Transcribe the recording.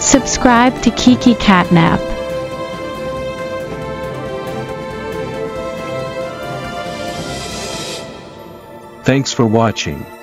Subscribe to Kiki Catnap. Thanks for watching.